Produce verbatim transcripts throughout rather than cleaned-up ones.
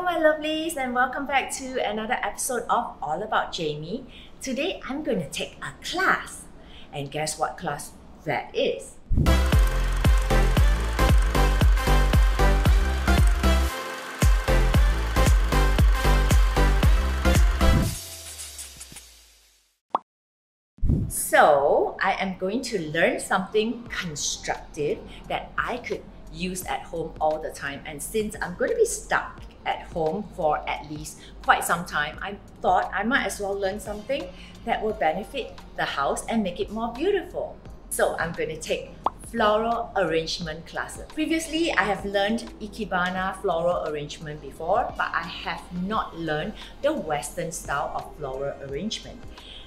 Hello my lovelies, and welcome back to another episode of All About Jamie. Today I'm going to take a class, and guess what class that is? So I am going to learn something constructive that I could use at home all the time, and since I'm going to be stuck at home for at least quite some time, I thought I might as well learn something that will benefit the house and make it more beautiful. So I'm going to take floral arrangement classes. Previously, I have learned Ikebana floral arrangement before, but I have not learned the Western style of floral arrangement.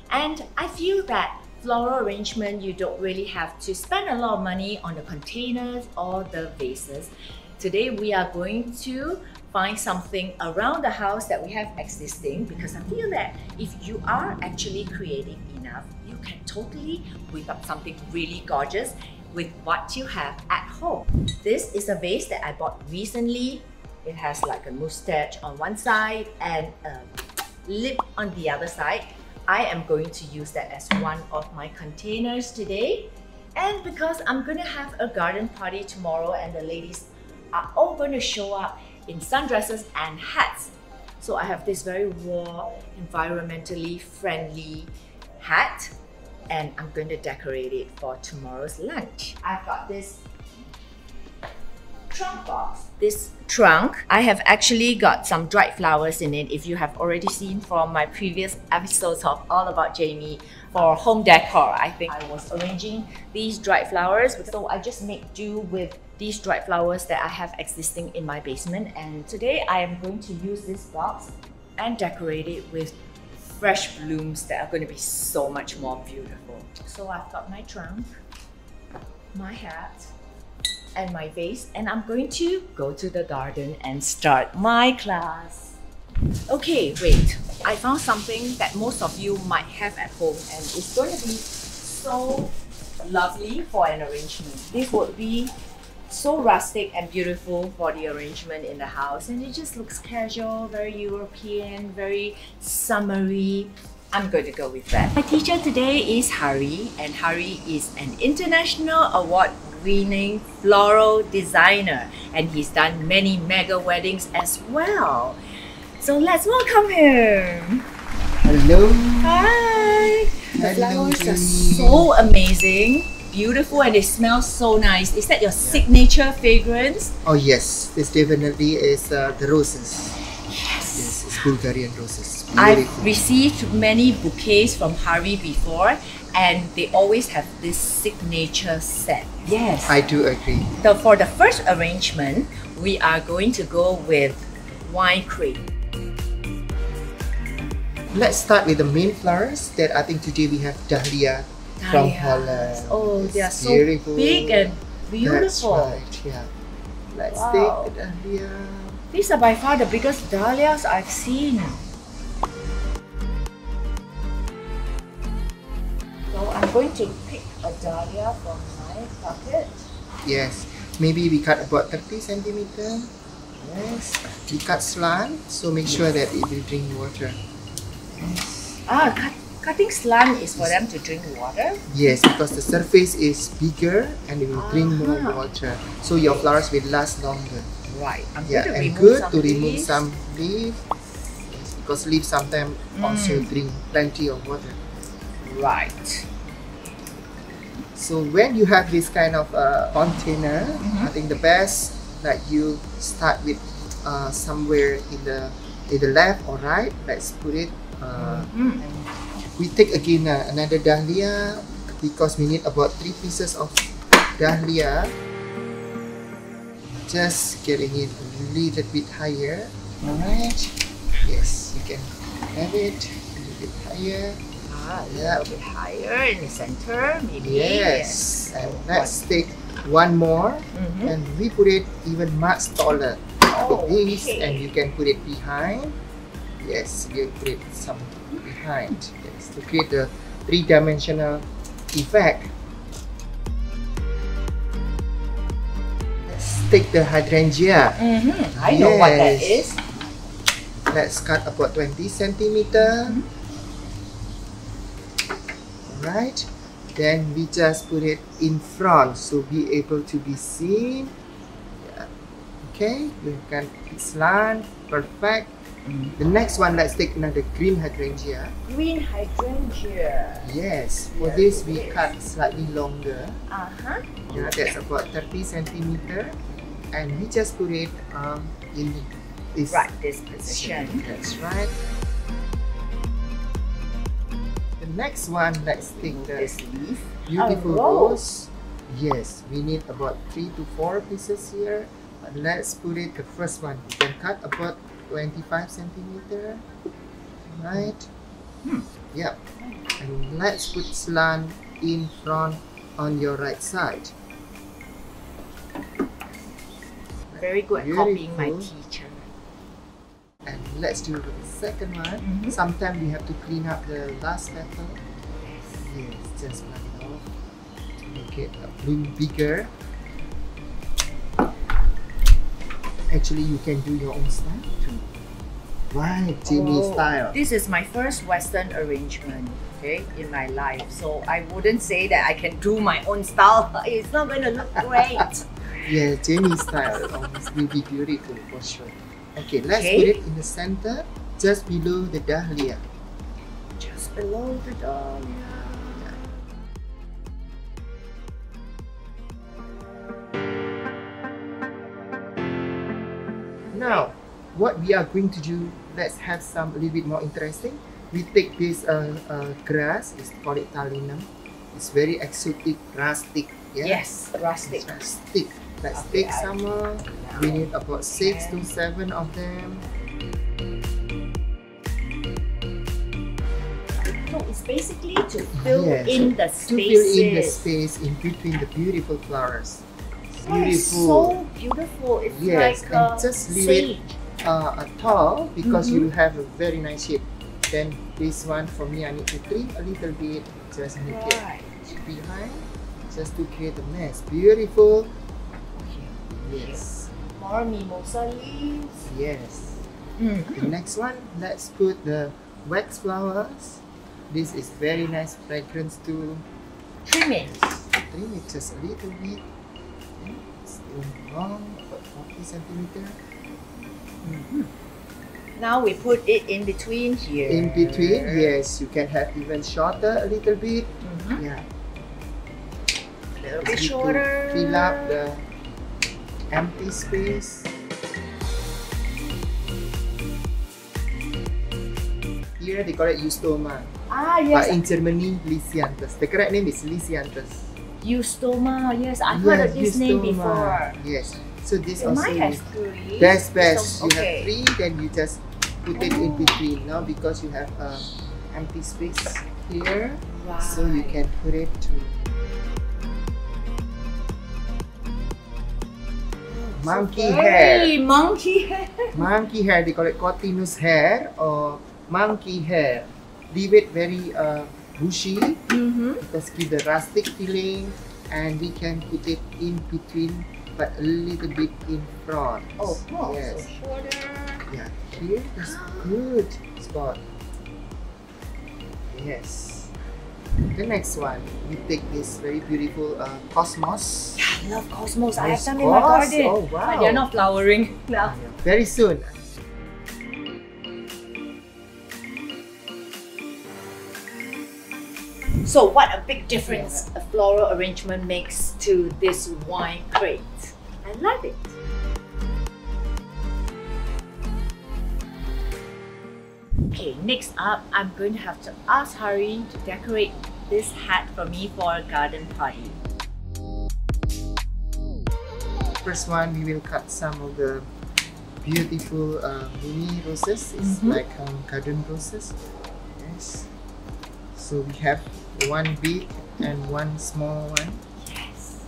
And I feel that floral arrangement, you don't really have to spend a lot of money on the containers or the vases. Today, we are going to find something around the house that we have existing, because I feel that if you are actually creative enough, you can totally whip up something really gorgeous with what you have at home. This is a vase that I bought recently. It has like a moustache on one side and a lip on the other side. I am going to use that as one of my containers today. And because I'm going to have a garden party tomorrow and the ladies are all going to show up in sundresses and hats. So I have this very warm, environmentally friendly hat, and I'm going to decorate it for tomorrow's lunch. I've got this trunk box. This trunk, I have actually got some dried flowers in it, if you have already seen from my previous episodes of All About Jamie for home decor. I think I was arranging these dried flowers, so I just make do with these dried flowers that I have existing in my basement, and today I am going to use this box and decorate it with fresh blooms that are going to be so much more beautiful. So I've got my trunk, my hat, and my vase, and I'm going to go to the garden and start my class. Okay, wait, I found something that most of you might have at home, and it's going to be so lovely for an arrangement. This would be so rustic and beautiful for the arrangement in the house, and it just looks casual, very European, very summery. I'm going to go with that. My teacher today is Hari, and Hari is an international award winning floral designer, and he's done many mega weddings as well. So let's welcome him. Hello. Hi. Hello. The flowers are so amazing, beautiful, and they smell so nice. Is that your yeah. signature fragrance? Oh yes, this definitely is uh, the roses. Yes. Yes, Bulgarian roses. Beautiful. I've received many bouquets from Hari before, and they always have this signature scent. Yes, I do agree. So for the first arrangement, we are going to go with wine crepe. Let's start with the main flowers that I think today we have Dahlia, Dahlia. from Holland. Oh, they are so beautiful. Big and beautiful. That's right, yeah. Let's wow. take the Dahlia. These are by far the biggest Dahlias I've seen. I'm going to pick a dahlia from my pocket. Yes, maybe we cut about thirty centimeters. Yes, we cut slant, so make sure that it will drink water. Yes. Ah, cut, cutting slant is for them to drink water? Yes, because the surface is bigger and it will ah. drink more water, so your flowers will last longer. Right, I'm yeah, going to and remove good some to leaves. remove some leaves, yes, because leaves sometimes mm. also drink plenty of water. Right. So when you have this kind of uh, container, mm-hmm. I think the best that you start with uh, somewhere in the in the left or right. Let's put it. Uh, mm-hmm. and we take again uh, another dahlia, because we need about three pieces of dahlia. Just getting it a little bit higher. All right. Yes, you can have it a little bit higher. Ah, a little bit higher in the center, maybe. Yes, yes. And let's take one more, mm-hmm. and we put it even much taller. Oh, with this, okay. and you can put it behind. Yes, you put it some behind. Yes, to create the three-dimensional effect. Let's take the hydrangea. Mm-hmm. I yes. know what that is. Let's cut about twenty centimeters. Mm-hmm. Alright, then we just put it in front so be able to be seen. Yeah. Okay, you can slant, perfect. Mm. The next one, let's take another green hydrangea. Green hydrangea. Yes, for yes, this we yes. cut slightly longer. Uh huh. Yeah, that's about thirty centimeters, and we just put it um, in this right this position. position. That's right. The next one, let's take the this leaf. Beautiful rose. rose. Yes, we need about three to four pieces here. But let's put it the first one. You can cut about twenty-five centimeter, right? Hmm. Yep. And let's put slant in front on your right side. Very good at copying my teacher. And let's do the second one. Mm-hmm. Sometimes we have to clean up the last petal. Yes. Yes, just like it off to make it a bloom bigger. Actually, you can do your own style too. Right, Jimmy oh, style. This is my first Western arrangement, okay, in my life. So I wouldn't say that I can do my own style. It's not going to look great. Yeah, Jimmy style obviously be beautiful for sure. Okay, let's okay. put it in the center, just below the dahlia. Just below the dahlia. Now, what we are going to do, let's have some a little bit more interesting. We take this uh, uh, grass, it's called it Talinum. It's very exotic, rustic. Yeah? Yes, rustic. rustic. Let's okay, take some more. We need about six okay. to seven of them. So it's basically to fill yes, in the spaces. To fill in the space in between the beautiful flowers. Beautiful. It's so beautiful. It's yes, like and just leave sage. it uh, a tall because mm-hmm. you have a very nice shape. Then this one for me, I need to trim a little bit, just make right. it behind, just to create a mess. Beautiful. Okay. Yes. More mimosa leaves. Yes. Mm-hmm. The next one, let's put the wax flowers. This is very nice fragrance too. Trim it. Trim it just a little bit. Long, about forty centimeters. Mm-hmm. Now we put it in between here. In between, yes. You can have even shorter a little bit. Mm-hmm. Yeah. A little bit shorter. Fill up the empty space. Here they call it Eustoma. Ah, yes. But in Germany, Lisianthus. The correct name is Lisianthus. Eustoma, yes, I've yes, heard of this Eustoma. name before. Yes, so this you also might have three. That's best. So, okay. You have three, then you just put oh. it in between now because you have an um, empty space here, right. so you can put it too. Oh, monkey okay. hair. Monkey hair. Monkey hair. They call it cotinus hair or monkey hair. Leave it very. Uh, bushy, mm-hmm. let's give the rustic feeling, and we can put it in between but a little bit in front. Oh, oh yes. So shorter. Yeah, here is good spot. Yes. The next one, we take this very beautiful uh, cosmos. Yeah, I love cosmos. I have some in my garden. Oh, wow. But they're not flowering now. Very soon. So what a big difference yeah. a floral arrangement makes to this wine crate. I love it. Okay, next up, I'm going to have to ask Hari to decorate this hat for me for a garden party. First one, we will cut some of the beautiful uh, mini roses. It's mm-hmm. like um, garden roses. Yes. So we have one big and one small one. Yes.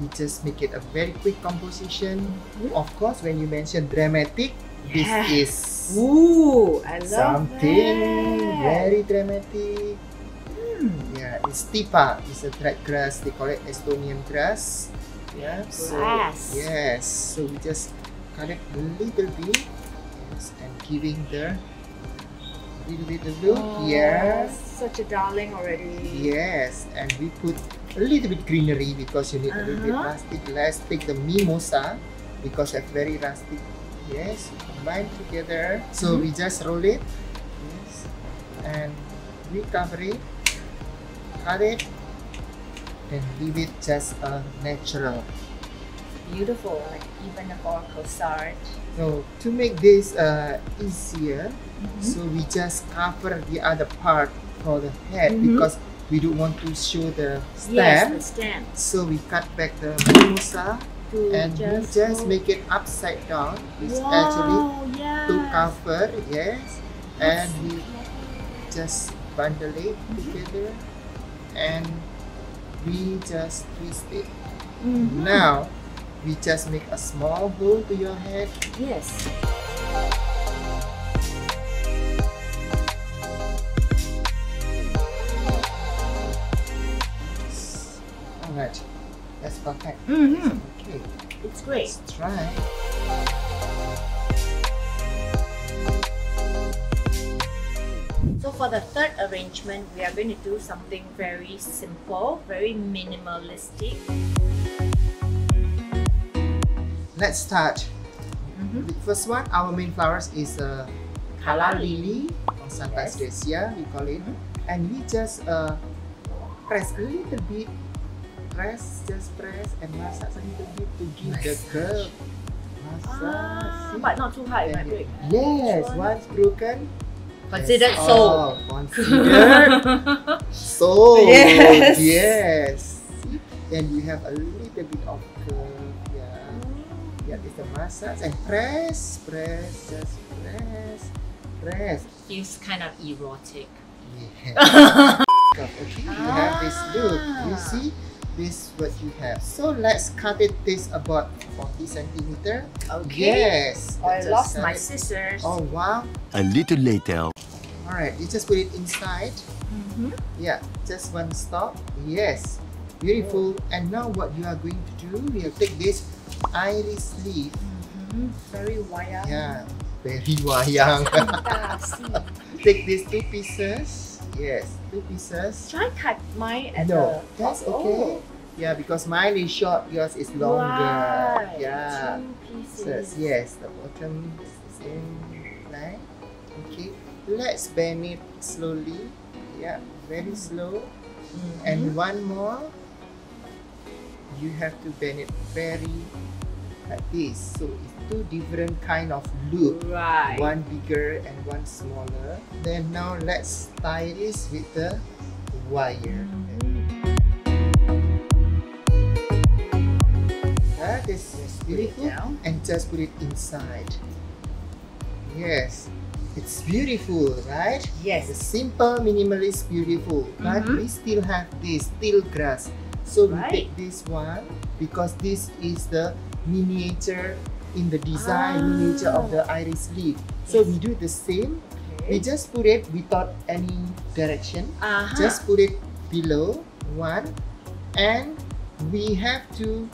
You just make it a very quick composition. Mm-hmm. Of course, when you mention dramatic, yeah. this is Ooh, I love something that. very dramatic. Mm. Yeah, it's stipa. It's a dried grass. They call it Estonian grass. Yeah. So, grass. Yes. So we just cut it a little bit. Yes. flowers and giving their little look. Oh, yes, such a darling already. Yes, and we put a little bit greenery because you need uh-huh. a little bit rustic. Let's take the mimosa because it's very rustic. Yes, combine together. So mm-hmm. we just roll it. Yes, and we cover it, cut it, and leave it just a uh, natural. Beautiful, like even a corsage. So to make this uh, easier, mm-hmm. so we just cover the other part for the head mm-hmm. because we don't want to show the stem. Yes, the stem. So we cut back the mimosa to and just we just make it upside down. It's wow, actually yes. to cover, yes. That's and we just bundle it mm-hmm. together and we just twist it. Mm-hmm. Now we just make a small hole to your head. Yes. Alright, that's perfect. Mm-hmm. Okay. It's great. Let's try. So for the third arrangement, we are going to do something very simple, very minimalistic. Let's start. Mm-hmm. The first one, our main flowers is uh, calla lily, or sometimes yes. Dahlia, we call it. Mm-hmm. And we just uh, press a little bit, press, just press, and massage a little bit to give nice. The curve. Ah, but not too high, it might break. Yes, once broken, considered sold. Considered sold. Yes. Yes. See? Then you have a little bit of curve. Yeah, it's a massage and press, press, just press, press. Feels kind of erotic. Yeah. Okay, you have this look. You see, this is what you have. So let's cut it this about forty centimeters. Okay. Yes. Oh, I lost my it. Scissors. Oh, wow. A little later. Alright, you just put it inside. Mm-hmm. Yeah, just one stop. Yes. Beautiful. Oh. And now what you are going to do, we will take this iris leaf. Mm-hmm. Very wayang. Yeah, very wayang. Take these two pieces. Yes, two pieces. Should I cut mine at no, the... that's okay. Oh. Yeah, because mine is short, yours is longer. Right. Yeah. Two pieces. So, yes, the bottom is the same line. Okay, let's bend it slowly. Yeah, very slow. Mm-hmm. And one more. You have to bend it very like this. So it's two different kind of loop. Right. One bigger and one smaller. Then now let's tie this with the wire. Mm-hmm. That is beautiful. And just put it inside. Yes. It's beautiful, right? Yes. It's simple, minimalist, beautiful. Mm-hmm. But we still have this still grass. So right. we take this one because this is the miniature in the design, ah. miniature of the iris leaf. So yes. we do the same. Okay. We just put it without any direction. Uh-huh. Just put it below one, and we have to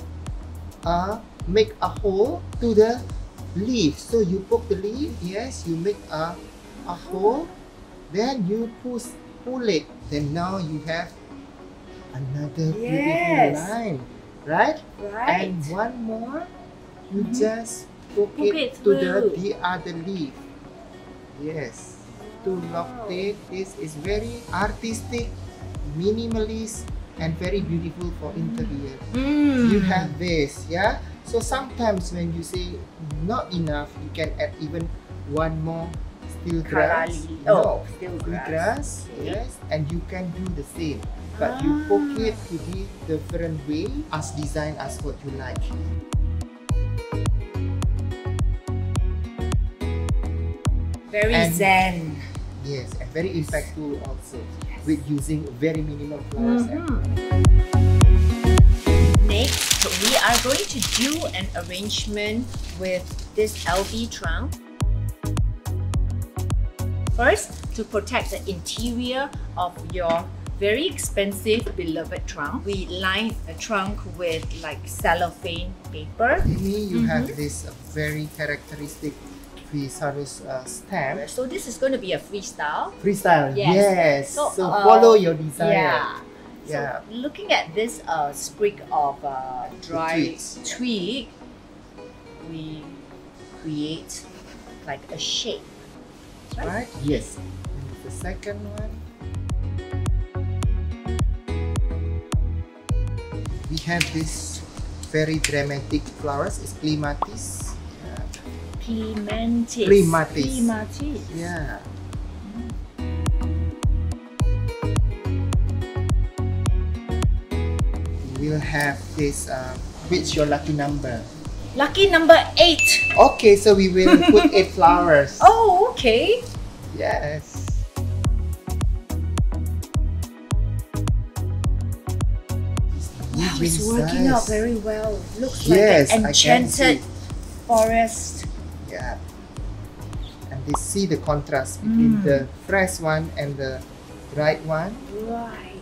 uh, make a hole to the leaf. So you poke the leaf. Yes, you make a a hole. Then you push pull it. Then now you have another yes. beautiful line, right? Right. And one more, you mm-hmm. just poke it, it to the, the other leaf. Yes. To lock it. This is very artistic, minimalist, and very beautiful for interior. Mm. You have this, yeah. So sometimes when you say not enough, you can add even one more. Still grass, oh, no, still grass, grass okay. yes, and you can do the same, but ah. you poke it to be different way as design as what you like. Very and, zen. Yes, and very impactful also yes. with using very minimal flowers. Mm-hmm. Next, we are going to do an arrangement with this L V trunk. First, to protect the interior of your very expensive beloved trunk, we line a trunk with like cellophane paper. To me, you mm-hmm. have this very characteristic the service uh, stamp. So this is going to be a freestyle. Freestyle, yes. yes. So, so uh, follow your desire. Yeah. yeah. So looking at this uh, sprig of uh, dry twig, we create like a shape. Right? right? Yes. And the second one. We have this very dramatic flowers. It's Clematis. Yeah. Clematis. Clematis. Clematis. Yeah. Mm. We'll have this. Uh, which your lucky number? Lucky number eight. Okay, so we will put eight flowers. Oh, okay. Yes. It's working out very well. Looks yes, like an enchanted forest. Yeah. And they see the contrast between mm. the fresh one and the dried one. Right.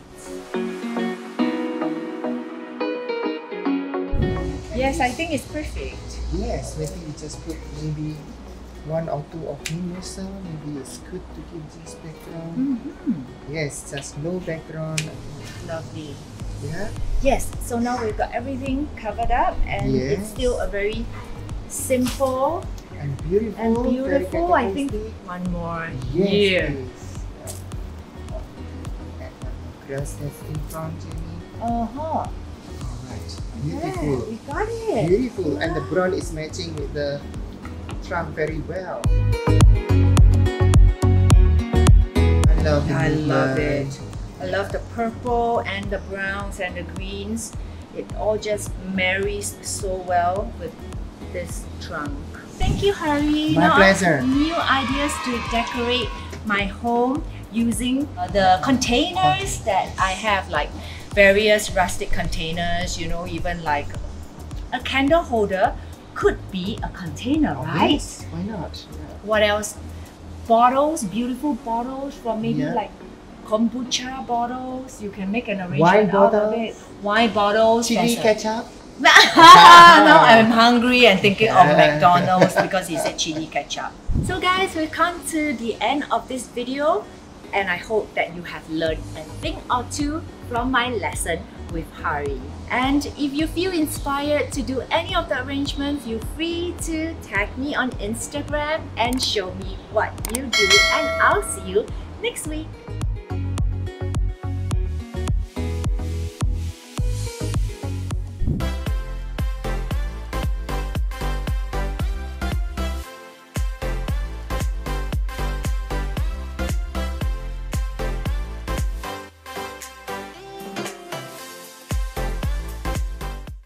And yes, I think it's perfect. Yes, maybe we just put maybe one or two of mimosa. Maybe it's good to give this background. Mm-hmm. Yes, just no background. Lovely. Yeah. Yes, so now we've got everything covered up, and yes. it's still a very simple and beautiful. And beautiful. I think one more. Yes. yes. yes. Yeah. And the grass that's in front, Jenny. Uh huh. All right. Beautiful. Yeah, we got it. Beautiful, yeah. And the brown is matching with the trunk very well. I love it. I love it. I love the purple and the browns and the greens. It all just marries so well with this trunk. Thank you, Hari. My now pleasure. I have new ideas to decorate my home using the containers that I have, like various rustic containers, you know, even like a candle holder could be a container, oh, right? Yes. Why not? Yeah. What else? Bottles, beautiful bottles for maybe yeah. like kombucha bottles, you can make an arrangement Wine out bottles. of it. Wine bottles. Chili ketchup? Now I'm hungry and thinking of McDonald's because he said chili ketchup. So guys, we've come to the end of this video, and I hope that you have learned a thing or two from my lesson with Hari. And if you feel inspired to do any of the arrangements, feel free to tag me on Instagram and show me what you do, and I'll see you next week.